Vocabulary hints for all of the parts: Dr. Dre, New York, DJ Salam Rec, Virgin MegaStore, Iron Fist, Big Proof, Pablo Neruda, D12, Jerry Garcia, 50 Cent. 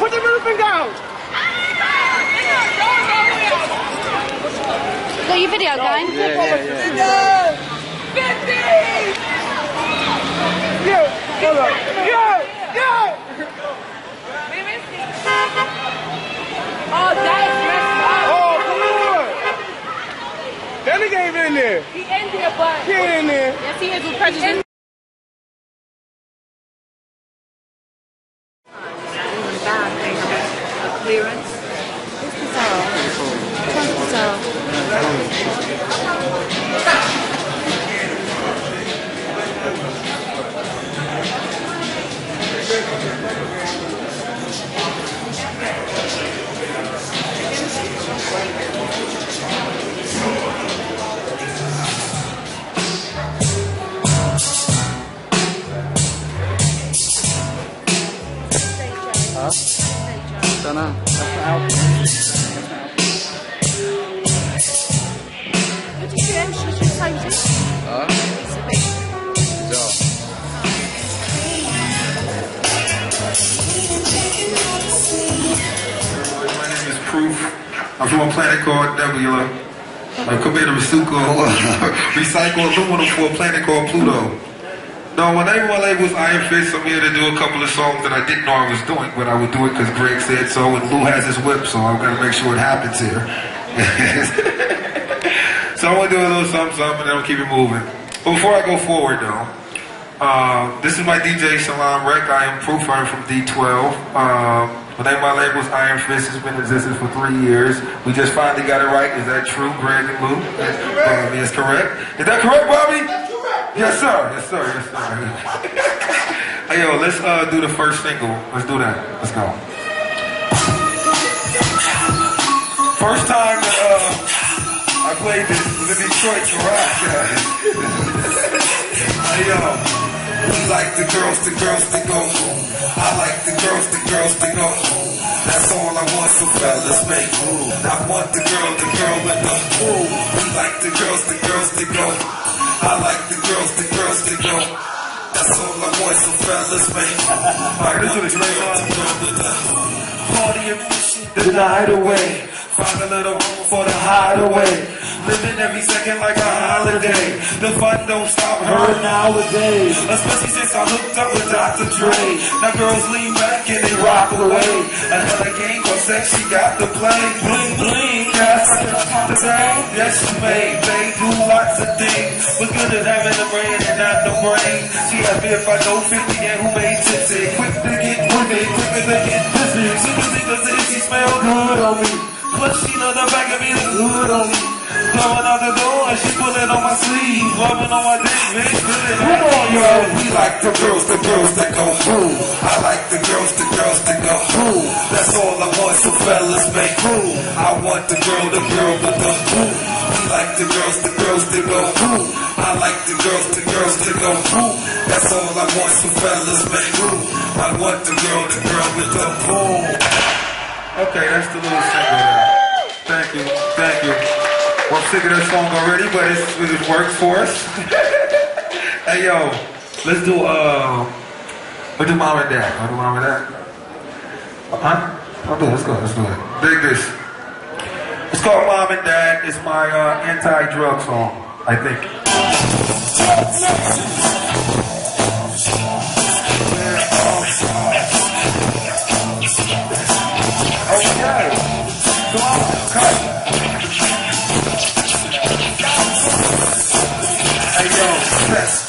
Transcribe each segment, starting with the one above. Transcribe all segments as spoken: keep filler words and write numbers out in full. Put the roofing down! Got your video going? Yeah, yeah, yeah. yeah. fifty! Yo! Hello! Yo! Yo! We missed it. Oh, that is messed up. Oh, come on! That nigga ain't in there. He in there, but... He ain't in there. Yes, he is with prejudice. Clearance. Who's the towel? Who's the towel? Huh? I don't know. That's the album. What did you do? Should you say it? Huh? It's a bit. So. My name is Proof. I'm from a planet called Nebula. I come here to recycle, recycle aluminum for a planet called Pluto. No, my name of my label is Iron Fist. I'm here to do a couple of songs that I didn't know I was doing, but I would do it because Greg said so, and Lou has his whip, so I'm going to make sure it happens here. So I'm going to do a little something, something, and then I'll keep it moving. But before I go forward, though, uh, this is my D J Salam Rec. I am Proof. I'm from D twelve. Um, my name of my label is Iron Fist. It's been in existence for three years. We just finally got it right. Is that true, Greg and Lou? That's correct. Bobby is correct. Is that correct, Bobby? Yes, sir. Yes, sir. Yes, sir. Hey, yo, let's uh, do the first single. Let's do that. Let's go. First time that, uh, I played this was in Detroit, right? Hey, yo. We like the girls, the girls to go. I like the girls, the girls to go. That's all I want, so fellas make move. I want the girl, the girl with the pool. We like the girls, the girls to go. I like the girls, the girls, the girls. That's all I want, so fellas, man. I want the girls to go to the party and push the night away. Find a little room for the hideaway. Living every second like a holiday. The fun don't stop her nowadays. Especially since I hooked up with Doctor Dre. Now girls lean back and they rock away. Another game for sex, she got to play. Bling, bling. The same that she made. They do lots of things. What's good is having the brain and not the brain. She asked me if I know fifty and who made tipsy. Quick to get wicked, quicker to get busy. She was because if she smell good on me. Plus she know the back of me is good on me. Blowing out the door and she pulling on my sleeve. Rubbing on my dick, bitch, good. Come on, y'all. We like the girls, the girls that go boom. I like the girls, the girls that go boom. That's all I want, so fellas make boom. I want the girl, the girl with the boom. We like the girls, the girls that go boom. I like the girls, the girls that go boom. That's all I want, so fellas make boom. I want the girl, the girl with the boom. Okay, that's the little second. Thank you, thank you. Well, I'm sick of this song already, but it's, it works for us. Hey, yo, let's do, uh, let's do Mom and Dad. I'll do Mom and Dad. Huh? Okay, let's go, let's do it. Dig this. It's called Mom and Dad. It's my uh, anti-drug song, I think. Oh, yeah. Come on, come on.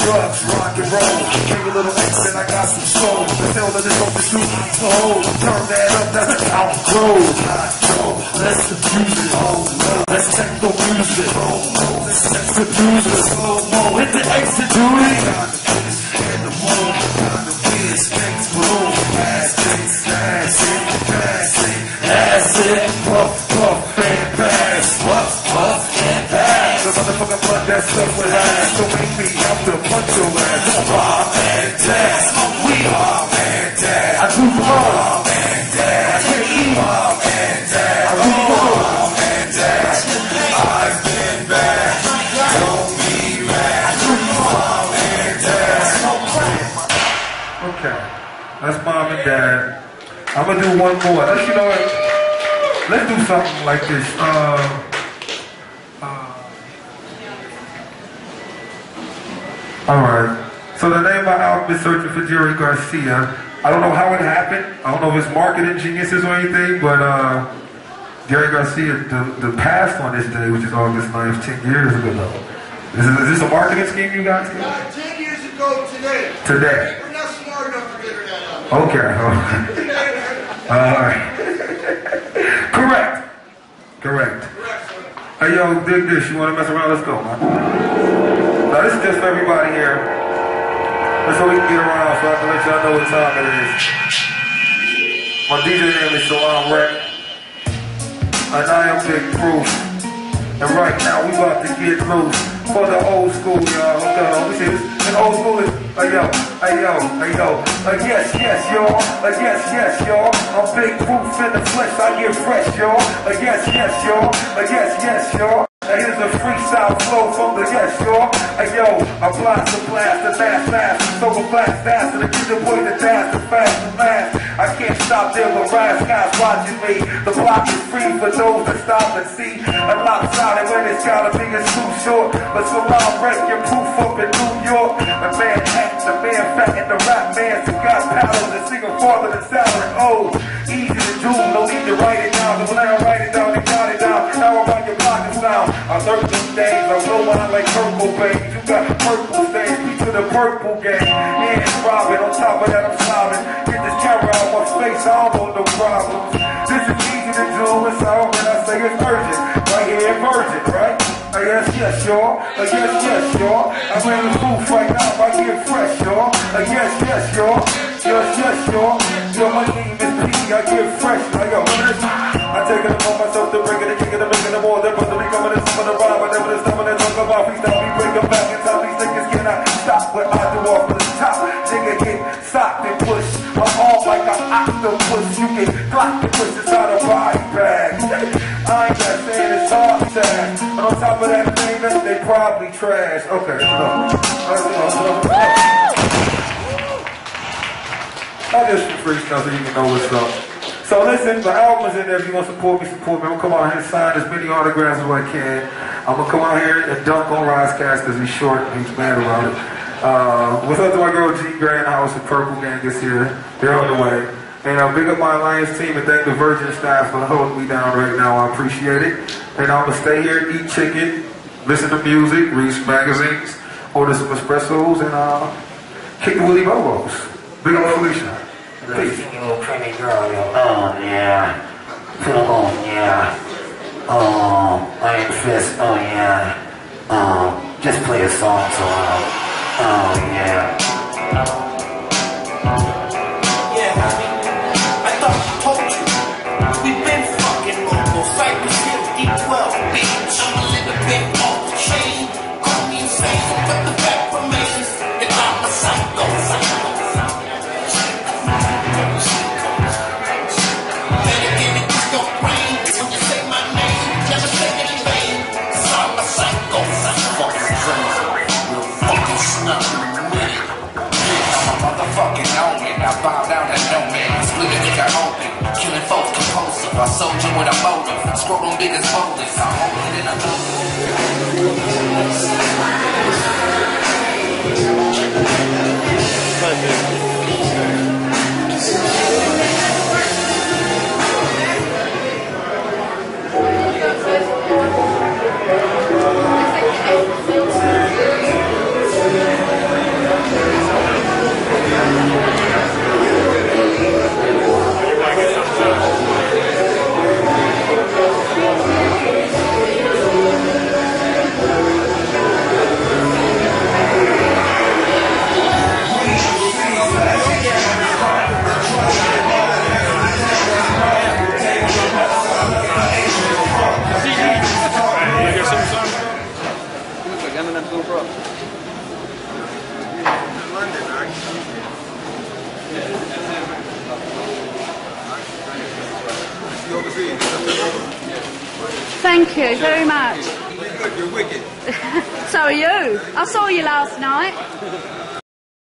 Drugs, rock and roll. Bring a little X and I got some soul. The tail of this open shoe, so hold. Turn that up, that's an outgrow. Hot dog, let's abuse it. Oh no, let's techno music. Oh no, let's sex abuse it. Slow mo, hit the exit, dude. Got the kiss in the moon. Got the kiss, kicks, boom. Ass kicks, ass it, ass it, ass it. Puff, puff, and pass. Puff, puff, and pass. The motherfucking blood that stuff with ass. Don't make me have to punch your ass. Mom and Dad, smoke weed. Mom and Dad, I do mom. Mom and Dad, I can't eat. Mom and Dad, I do mom. Mom and Dad, I've been bad. Don't be mad. I do mom and Dad. Okay, that's Mom and Dad. I'm gonna do one more. Let's, you know what? Let's do something like this. Uh, uh, all right. So the name of my album is Searching for Jerry Garcia. I don't know how it happened. I don't know if it's marketing geniuses or anything, but uh, Jerry Garcia, the, the passed on this day, which is August ninth, ten years ago. Is, is this a marketing scheme you guys? Not ten years ago today. Today. We're not smart enough to figure that out. Okay. All right. Correct. Correct. Correct. Hey, yo, dig this. You want to mess around? Let's go, man. Now, this is just for everybody here. That's so we can get around so I can let y'all know what time it is. My D J name is Salam Rec. And I am Big Proof. And right now we about to get loose for the old school, y'all. Okay, let me see this. And old school is, hey yo, hey yo, hey yo. Uh, yes, yes, y'all. Uh, yes, yes, y'all. I'm Big Proof in the flesh. I get fresh, y'all. Uh, yes, yes, y'all. Uh, yes, yes, y'all. Uh, here's a freestyle flow from the yes, y'all. Uh, yo, I blast the blast, the mass fast, so a blast faster to get the way the dash, the fast, the mass. I can't stop them, but rise guys watching me. The block is free for those that stop and see. A lopsided when it's gotta be, it's too short. But so I'll break your proof up in New York. The man act, the man fat, and the rap man. So got paddles, the singer farther than salad. Oh, easy to do, no need to write it down. But when I write it down, they got it down. Now I'm on your block and sound. I lurk these days, I'm low on like purple babe. You got purple stains, we to the purple game. Yeah, it's robbing, on top of that I'm smiling. Get this camera out my face, I don't want no problems. This is easy to do, it's all when I say it's virgin. Right here, virgin, right? I guess yes, y'all. I guess yes, y'all. I'm in the booth right now, I get fresh, y'all. I guess yes, y'all. Yes, yes, y'all. Yo, my name is P, I get fresh. I got one of this. I take it upon myself to break it, kick it, make it, more than possibly coming in. I'm gonna ride, whatever this time, I'm gonna talk about. Please stop me, break them back inside. These niggas cannot stop, but I do off the top. Nigga get socked and pushed. I'm all like an octopus. You get blocked and pushed inside a body bag. I ain't not saying it's hard task. But on top of that thing, they probably trash. Okay, no. I'll just freestyle so you can know what's up. So listen, the album's in there. If you want to support me, support me. I'm going to come out here and sign as many autographs as I can. I'm going to come out here and dunk on Rizecast because he's short and he's mad about it. Uh, what's up to my girl G Grandhouse and Purple Gang is here. They're on the way. And I uh, big up my Alliance team and thank the Virgin staff for holding me down right now. I appreciate it. And I'm going to stay here, eat chicken, listen to music, read some magazines, order some espressos, and uh, kick the Willy Bobos. Big up Felicia. Little pretty girl, yo. Oh, yeah. Phil, yeah. Um, Iron Fist, oh, yeah. Um, just play a song so long. Oh, yeah. Yeah, I mean, I thought I told you. We've been fucking local. Cypress Hill, D twelve, bitch. I was in the big off the train. Call me insane, but the fact remains that I'm a psycho, psycho. I bow down to no man, split a nigga open, killing folks compulsive, I sold you with a motive, scroll on biggest boulders, I hold it in a mood. Thank you very much. You're good, you're wicked. So are you. I saw you last night.